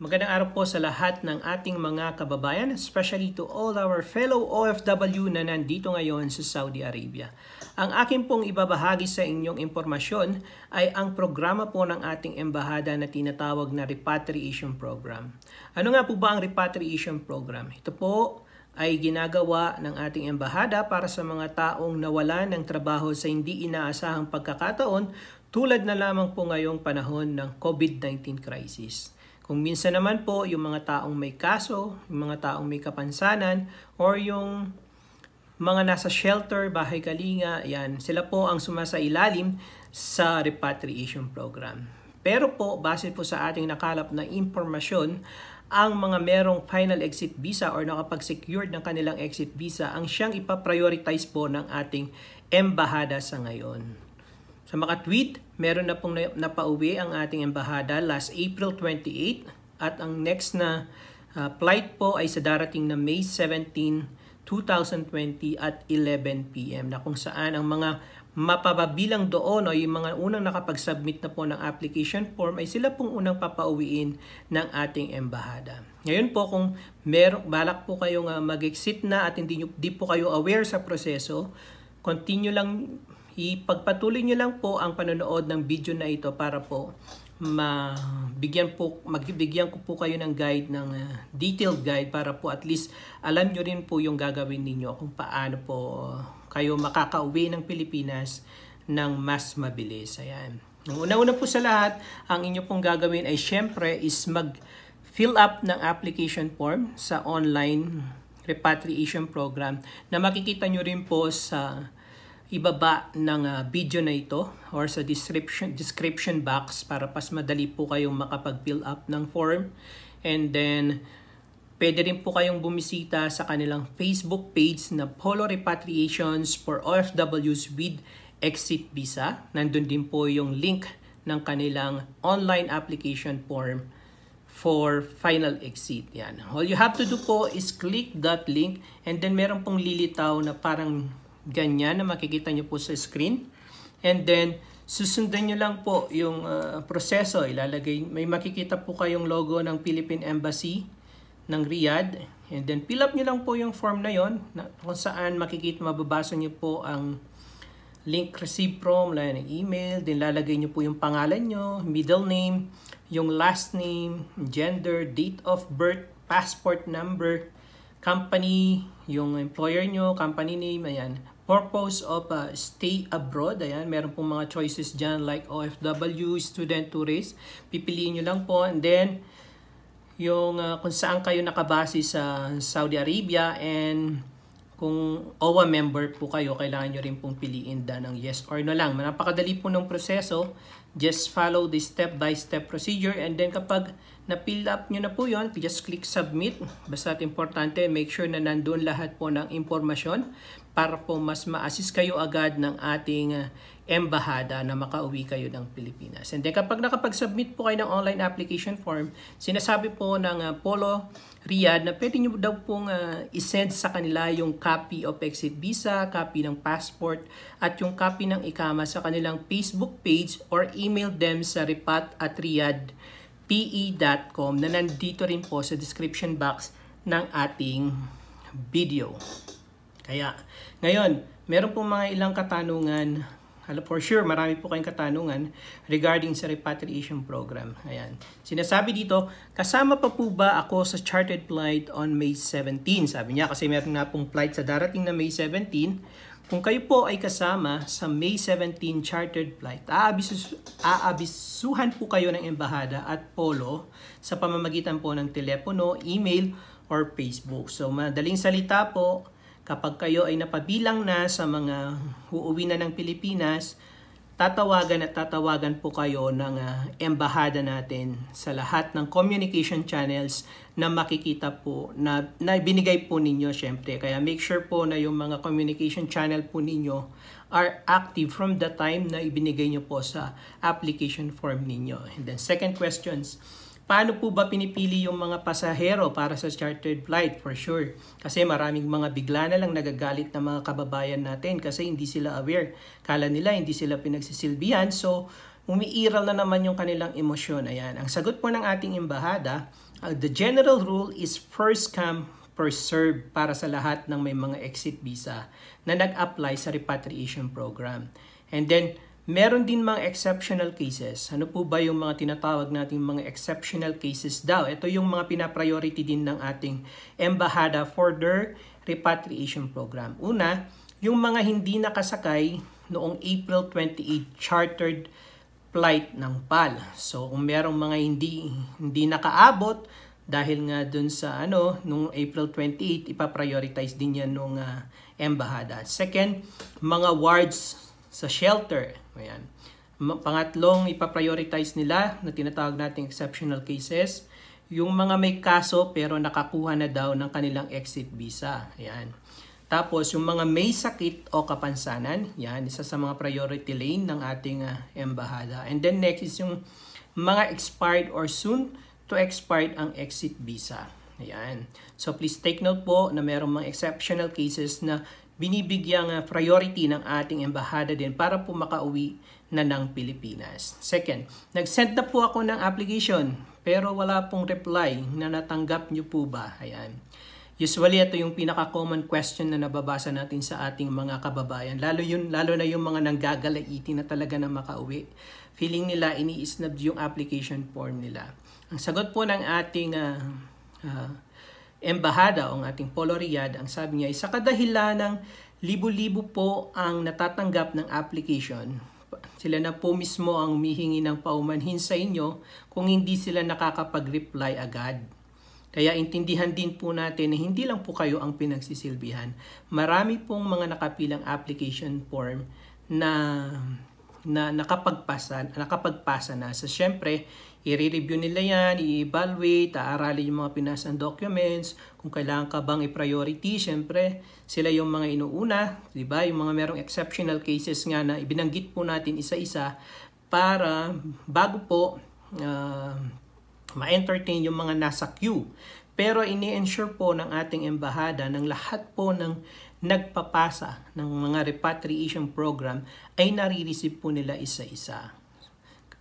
Magandang araw po sa lahat ng ating mga kababayan, especially to all our fellow OFW na nandito ngayon sa Saudi Arabia. Ang akin pong ibabahagi sa inyong impormasyon ay ang programa po ng ating embahada na tinatawag na Repatriation Program. Ano nga po ba ang Repatriation Program? Ito po ay ginagawa ng ating embahada para sa mga taong nawalan ng trabaho sa hindi inaasahang pagkakataon tulad na lamang po ngayong panahon ng COVID-19 crisis. Kung minsan naman po, yung mga taong may kaso, yung mga taong may kapansanan, or yung mga nasa shelter, bahay kalinga, yan, sila po ang sumasailalim sa repatriation program. Pero po, base po sa ating nakalap na impormasyon, ang mga merong final exit visa or nakapag-secured ng kanilang exit visa ang siyang ipaprioritize po ng ating embahada sa ngayon. Sa mga tweet, meron na pong napauwi ang ating embahada last April 28 at ang next na flight po ay sa darating na May 17, 2020 at 11 PM na kung saan ang mga mapababilang doon o yung mga unang nakapagsubmit na po ng application form ay sila pong unang papauwiin ng ating embahada. Ngayon po kung balak po kayong mag-exit na at hindi po kayo aware sa proseso, continue lang. Ipagpatuloy nyo lang po ang panonood ng video na ito para po magbigyan ko po kayo ng guide, ng detailed guide para po at least alam nyo rin po yung gagawin ninyo kung paano po kayo makakauwi ng Pilipinas ng mas mabilis. Ayan. Ang una-una po sa lahat, ang inyo pong gagawin ay syempre is mag-fill up ng application form sa online repatriation program na makikita nyo rin po sa ibaba ng video na ito or sa description box para pas madali po kayong makapag-fill up ng form. And then, pwede rin po kayong bumisita sa kanilang Facebook page na Polo Repatriations for OFWs with Exit Visa. Nandun din po yung link ng kanilang online application form for final exit. Yan. All you have to do po is click that link and then meron pong lilitaw na parang ganyan na makikita nyo po sa screen. And then, susundan nyo lang po yung proseso. Ilalagay, may makikita po kayong logo ng Philippine Embassy ng Riyadh. And then, fill up nyo lang po yung form na yon kung saan makikita, mababasa nyo po ang link received from, lahat ng email. Then, lalagay nyo po yung pangalan nyo, middle name, yung last name, gender, date of birth, passport number, company, yung employer nyo, company name, ayan. Purpose of stay abroad, ayan. Meron pong mga choices dyan like OFW, student, tourist. Pipiliin nyo lang po. And then, yung kung saan kayo nakabase sa Saudi Arabia and kung OWWA member po kayo, kailangan nyo rin pong piliin da ng yes or no lang. Napakadali po ng proseso. Just follow the step-by-step procedure and then kapag na-fill up nyo na po yun, just click submit. Basta't importante, make sure na nandun lahat po ng impormasyon para po mas ma-assist kayo agad ng ating embahada na makauwi kayo ng Pilipinas. And then kapag nakapag-submit po kayo ng online application form, sinasabi po ng Polo Riyadh na pwede nyo daw pong isend sa kanila yung copy of exit visa, copy ng passport, at yung copy ng ikama sa kanilang Facebook page or email them sa repat@riyadhpe.com na nandito rin po sa description box ng ating video. Kaya, ngayon, meron po mga ilang katanungan, for sure, marami po kayong katanungan regarding sa repatriation program. Ayan. Sinasabi dito, kasama pa po ba ako sa chartered flight on May 17? Sabi niya kasi meron na pong flight sa darating na May 17. Kung kayo po ay kasama sa May 17 chartered flight, aabisuhan po kayo ng embahada at Polo sa pamamagitan po ng telepono, email, or Facebook. So, madaling salita po, kapag kayo ay napabilang na sa mga uuwi na ng Pilipinas, tatawagan at tatawagan po kayo ng embahada natin sa lahat ng communication channels na makikita po, na binigay po ninyo syempre. Kaya make sure po na yung mga communication channel po ninyo are active from the time na ibinigay nyo po sa application form ninyo. And then second questions. Paano po ba pinipili yung mga pasahero para sa chartered flight? For sure. Kasi maraming mga bigla na lang nagagalit na mga kababayan natin kasi hindi sila aware. Kala nila hindi sila pinagsisilbihan. So, umiiral na naman yung kanilang emosyon. Ayan. Ang sagot po ng ating embahada The general rule is first come, first serve para sa lahat ng may mga exit visa na nag-apply sa repatriation program. And then, meron din mga exceptional cases. Ano po ba yung mga tinatawag nating mga exceptional cases daw? Ito yung mga pinapriority din ng ating embahada for their repatriation program. Una, yung mga hindi nakasakay noong April 28 chartered flight ng PAL. So, kung merong mga hindi nakaabot dahil nga dun sa nung April 28, ipaprioritize din yan nung embahada. Second, mga wards sa shelter. Ayan. Pangatlong, ipaprioritize nila na tinatawag nating exceptional cases, yung mga may kaso pero nakakuha na daw ng kanilang exit visa. Ayan. Tapos, yung mga may sakit o kapansanan, yan, isa sa mga priority lane ng ating embahada. And then next is yung mga expired or soon to expired ang exit visa. Ayan. So, please take note po na mayroong mga exceptional cases na binibigyang priority ng ating embahada din para po makauwi na ng Pilipinas. Second, nag-send na po ako ng application pero wala pong reply na natanggap nyo po ba? Ayan. Usually, ito yung pinaka-common question na nababasa natin sa ating mga kababayan. Lalo na yung mga nanggagalaiti na talaga na makauwi. Feeling nila, ini-snub yung application form nila. Ang sagot po ng ating embahada o ng ating Polo Riyadh, ang sabi niya, sa kadahilan ng libo-libo po ang natatanggap ng application, sila na po mismo ang humihingi ng paumanhin sa inyo kung hindi sila nakakapag-reply agad. Kaya intindihan din po natin na hindi lang po kayo ang pinagsisilbihan. Marami pong mga nakapilang application form na nakapagpasa na. So, syempre, i-review nila yan, i-evaluate, aaralin yung mga pinasang documents, kung kailangan ka bang i-priority, syempre, sila yung mga inuuna, di ba? Yung mga merong exceptional cases nga na ibinanggit po natin isa-isa para bago po ma-entertain yung mga nasa queue. Pero ini-ensure po ng ating embahada ng lahat po ng nagpapasa ng mga repatriation program ay nare-receive po nila isa-isa.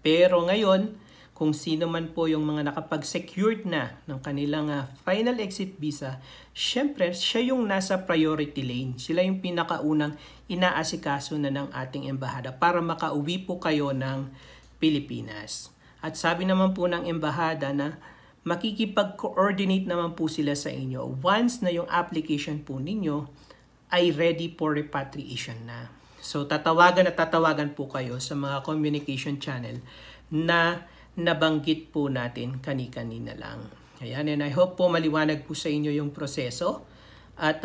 Pero ngayon, kung sino man po yung mga nakapag-secured na ng kanilang final exit visa, syempre siya yung nasa priority lane. Sila yung pinakaunang inaasikaso na ng ating embahada para makauwi po kayo ng Pilipinas. At sabi naman po ng embahada na makikipag-coordinate naman po sila sa inyo once na yung application po ninyo ay ready for repatriation na. So, tatawagan po kayo sa mga communication channel na nabanggit po natin kani-kanina lang. Ayan, and I hope po maliwanag po sa inyo yung proseso. At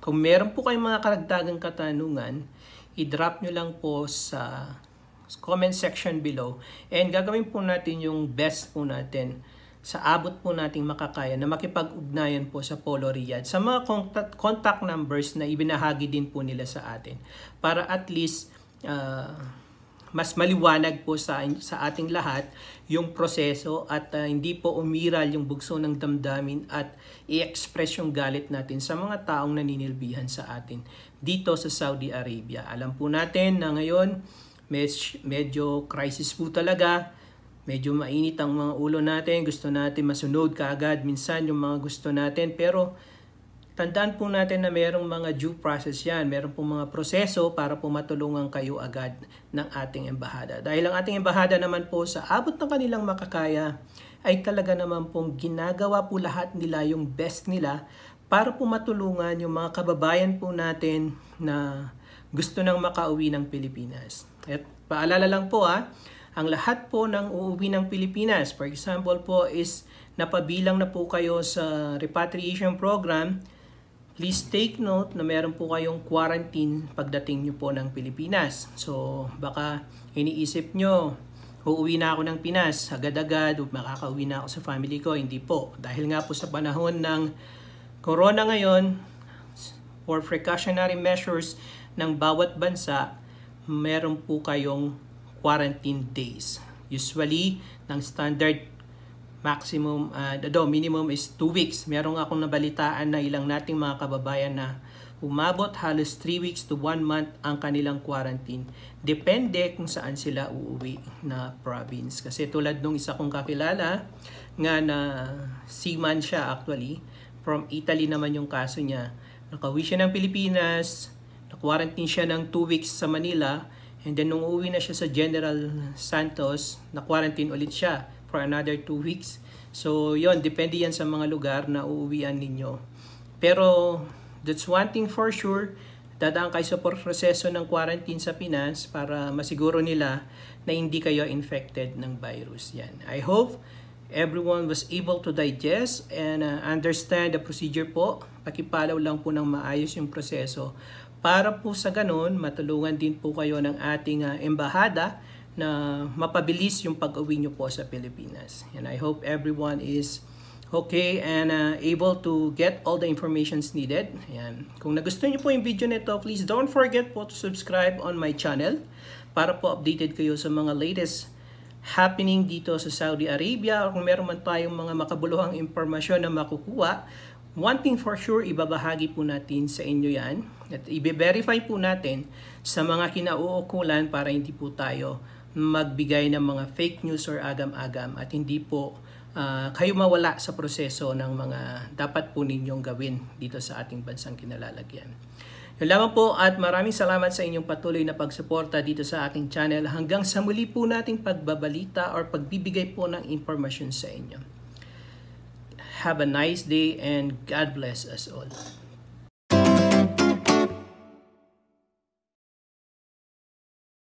kung meron po kayong mga karagdagang katanungan, i-drop nyo lang po sa comment section below. And gagawin po natin yung best po natin sa abot po nating makakaya na makipag-ugnayan po sa Polo Riyadh sa mga contact numbers na ibinahagi din po nila sa atin para at least mas maliwanag po sa ating lahat yung proseso at hindi po umiral yung bugso ng damdamin at i-express yung galit natin sa mga taong naninilbihan sa atin dito sa Saudi Arabia. Alam po natin na ngayon medyo crisis po talaga. Medyo mainit ang mga ulo natin, gusto natin masunod kaagad minsan yung mga gusto natin, pero tandaan po natin na mayroong mga due process yan, mayroong po mga proseso para po matulungan kayo agad ng ating embahada. Dahil ang ating embahada naman po sa abot ng kanilang makakaya ay talaga naman pong ginagawa po lahat nila yung best nila para po matulungan yung mga kababayan po natin na gusto nang makauwi ng Pilipinas. At paalala lang po ang lahat po ng uuwi ng Pilipinas, for example po is napabilang na po kayo sa repatriation program, please take note na meron po kayong quarantine pagdating nyo po ng Pilipinas. So baka iniisip nyo, uuwi na ako ng Pinas, agad-agad, makakauwi na ako sa family ko. Hindi po. Dahil nga po sa panahon ng corona ngayon, for precautionary measures ng bawat bansa, meron po kayong quarantine days. Usually, ng standard minimum is 2 weeks. Merong akong nabalitaan na ilang nating mga kababayan na umabot halos 3 weeks to 1 month ang kanilang quarantine. Depende kung saan sila uuwi na province. Kasi tulad nung isa kong kakilala, nga na seaman siya actually, from Italy naman yung kaso niya. Nakauwi siya ng Pilipinas, na-quarantine siya ng 2 weeks sa Manila, and then nung uuwi na siya sa General Santos, na-quarantine ulit siya for another 2 weeks. So yon, depende yan sa mga lugar na uuwian ninyo. Pero that's one thing for sure, dadaan kayo sa proseso ng quarantine sa Pinas para masiguro nila na hindi kayo infected ng virus. Yan. I hope everyone was able to digest and understand the procedure po. Pakipalaw lang po ng maayos yung proseso para po sa ganun matulungan din po kayo ng ating embahada na mapabilis yung pag-uwi nyo po sa Pilipinas. And I hope everyone is okay and able to get all the informations needed. Ayan. Kung nagustuhan nyo po yung video nito, please don't forget po to subscribe on my channel para po updated kayo sa mga latest happening dito sa Saudi Arabia, o kung meron man tayong mga makabuluhang impormasyon na makukuha. One thing for sure, ibabahagi po natin sa inyo yan at i-verify po natin sa mga kinauukulan para hindi po tayo magbigay ng mga fake news or agam-agam at hindi po kayo mawala sa proseso ng mga dapat po ninyong gawin dito sa ating bansang kinalalagyan. Yun lamang po at maraming salamat sa inyong patuloy na pagsuporta dito sa ating channel hanggang sa muli po nating pagbabalita or pagbibigay po ng impormasyon sa inyo. Have a nice day and God bless us all.